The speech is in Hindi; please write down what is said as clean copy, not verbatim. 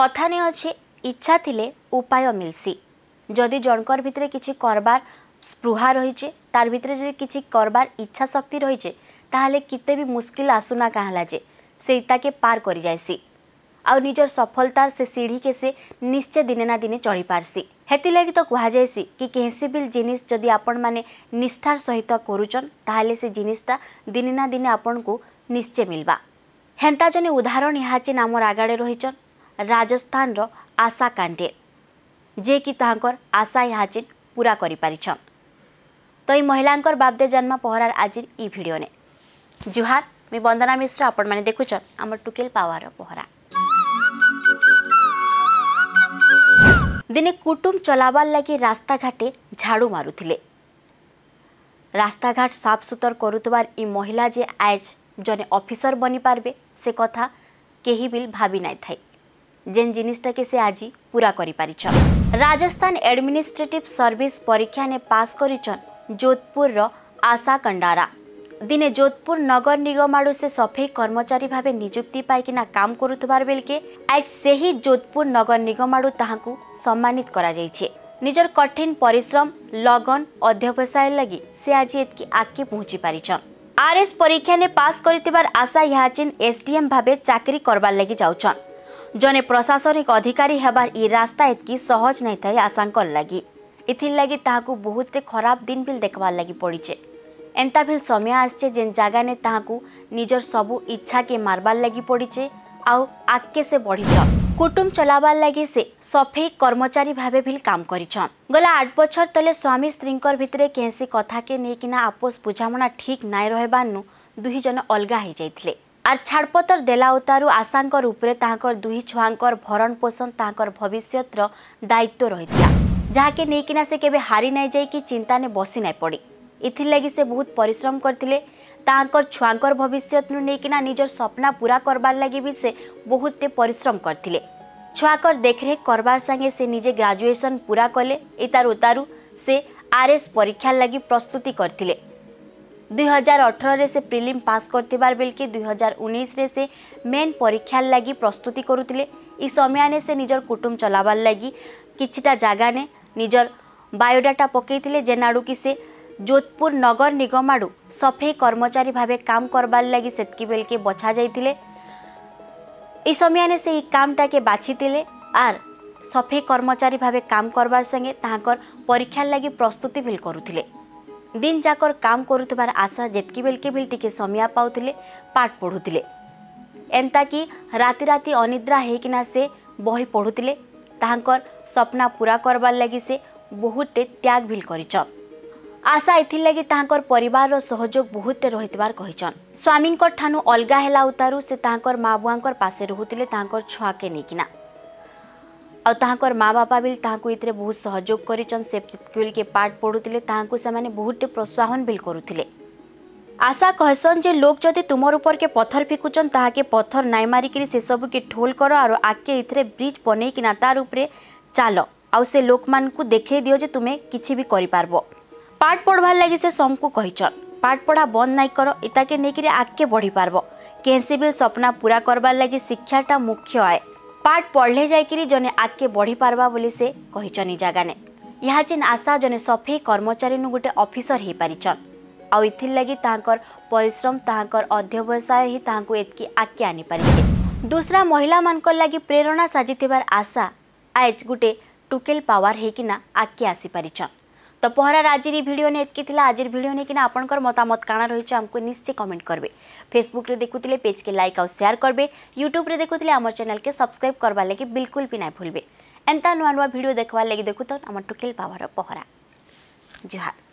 कथाने अच्छे इच्छा थिले उपाय मिलसी। जदि जनकर भितर किसी करबार स्पृहा रहीचे, तार भितर जदि किसी करबार इच्छा शक्ति रहीचे, ताहले किते भी मुश्किल आसुना कहला जे से ताके पार करी जायसी और निजर सफलतार से सीढ़ी के से निश्चय दिने ना दिने चढ़ी पारसी। हेतिलागि तो कहा जायसी कि केसी बिल जिनिस जदि आपण माने निष्ठार सहित करुचन ताहले से जिनिसटा दिने ना दिने आपण को निश्चय मिलबा। हेंता जने उदाहरण यहाँचे नाम आगाड़े रहीचन राजस्थान रो आशा कांडे, जे कि ताहांकर आशा यहाँचे पूरा करी पारिछन। तो ई महिलांकर बाबदे जन्मा पहरार आजिर ई भिडियो ने। जुहार, मैं वंदना मिश्र, आपण माने देखुछन आम टुकेल पावार पहरा। दिने कुटुंब चलाबार लगी रास्ता घाटे झाड़ू मारुथिले। रास्ता घाट साफ सुथर करुतबार ई महिला जे आज जने ऑफिसर बनी पारबे से कथा केही बिल भाबी नाइ थाई, जेन जिनिसटा के से आज पूरा करी पारिछन। राजस्थान एडमिनिस्ट्रेटिव सर्विस परीक्षा ने पास करिछन जोधपुर रो आशा कंडारा। दिने जोधपुर नगर निगम आड़ू से सफेई कर्मचारी भावे निजुक्ति पाइकिना काम करुथबार बेल के आज से ही जोधपुर नगर निगम आड़ू ताहांकू सम्मानित करा जाइछे। निजर कठिन परिश्रम, लगन, अध्यवसाय लगी से आज एतकी आगे पहुंची पारिछन। आरएस परीक्षा ने पास करितबार आशा यहाँचिन एसडीएम भावे चाकरी करबार लगी जाउछन। जने प्रशासनिक अधिकारी हेबार ई रास्ता एतकी सहज नै थाय आशांकर लगी। इथिन लगी ताहांकू बहुते खराब दिन बिल देखबार लगी पड़ीचे। एंता भी समय आसचे जेन जगह ने ताहाकू निजर सबू इच्छा के मारबार लगी पड़ीचे आउ आगे से बढ़ीछन। कुटुंब चलाबार लगी से सफेई कर्मचारी भावे भी काम करिछन। गला 8 बछर तले स्वामी स्त्रीकर भितरे केसी कथा के नेकिना आपोस बुझामणा ठीक नाइ रहबानु दुही जन अलगा हो जाइथिले। आर छाड़पतर देला उतारू आशांकर उपरे ताहाकर दुही छुआंकर भरण पोषण ताहाकर भविष्यत रो दायित्व रहितला, जाके नेकिना से केबे हारी नाइ जाय कि चिंता ने बसी नाइ पड़ी। इथिलागि से बहुत परिश्रम करथिले। ताहांकर छुआंकर भविष्यत नु नेकिना निजर सपना पूरा करबार लागि भी से बहुते परिश्रम करथिले। छुआकर देखरेख करबार संगे से निजे ग्रेजुएशन पूरा कले। इतारू उतारू से आरएस परीक्षा लागि प्रस्तुति करथिले। 2018 रे से प्रिलिम पास करथिबार बेल के 2019 रे से मेन परीक्षा लागि प्रस्तुति करुथिले। ई समयाने से निजर कुटुंब चलाबार लागि किछिटा जागा ने निजर बायोडाटा पकेइथिले, जेनाडू कि से जोधपुर नगर निगम आड़ू सफेई कर्मचारी भावे काम करबार लगी सेतकी बेल के बछा जाइथिले। ई समयाने से ई कामटा के बाछीथिले आर सफेई कर्मचारी भावे काम करबार संगे ताहाकर परीक्षा लगी प्रस्तुति भी करुथिले। दिन जाकर काम करुथबार आशा जेतकी बेल के भी टिके समय पाउथिले, पाठ पढ़ुथिले। एंता कि राति राति अनिद्रा हेकिना से बही पढ़ुथिले। ताहाकर सपना पूरा करबार लगी से बहुते त्याग भी करिछन। आशा इथिल लगी ताहांकर परिवार रो सहयोग बहुत रहितबार कहिचन। स्वामींकर ठानु अलगा हेला उतारू से ताहांकर माँ बुआंकर पासे रहुतिले ताहांकर छुआ के नेकिना। और ताहांकर माँ बापा बिल ताहांकु इतरे बहुत सहयोग करिचन। से चितकुल के पाठ पढुतिले, ताहांकु समाने बहुत प्रोत्साहन बिल करुतिले। आशा कहसन जे लोग जदि तुमर ऊपर के पत्थर फेकुचन ताहाके पत्थर नाइ मारिकरी से सबु के ठोल कर आरो आके इतरे ब्रिज बनैकिना तार उपरे चाल आउ से लोक मानकु देखै दियो जे तुमे किछि भी करि पारबो। पाठ पढ़वार लगी से समकू कहिचन पाठ पढ़ा बंद नाइ कर, इता के नेकिरी आगे बढ़ी पारबो। केसी बिल सपना पूरा करवार लगी शिक्षाटा मुख्य आए। पाठ पढ़ले जायकिरी जने आगे बढ़ी पारबा बोली से कहिचन। ई जगह ने यहाँ जेन आशा जने सफेई कर्मचारी नु गोटे ऑफिसर हे पारिचन। आउ इथिल लगी ताहांकर परिश्रम ताहांकर अध्यवसाय ही ताहांकू एतकी आगे आनी पारिछे। दूसरा महिला मानकर लगी प्रेरणा साजिथिबार आशा आज गोटे टुकेल पावर हेकिना आगे आसी पारिछन। तो पहरार आजिर ई भिडियो ने एतकी थिला। आजिर भिडियो ने किना आपनकर मतामत काना रहिछ हमको निश्चय कमेंट करबे। फेसबुक रे देखुतिले पेज के लाइक और शेयर करबे। यूट्यूब रे देखुतिले हमर चैनल के सब्सक्राइब करबा लगी बिल्कुल भी ना भूलबे। एंता नुआ नुआ भिडियो देखवा लगी देखुत हमर टुकेल पावार पहरा। जोहार।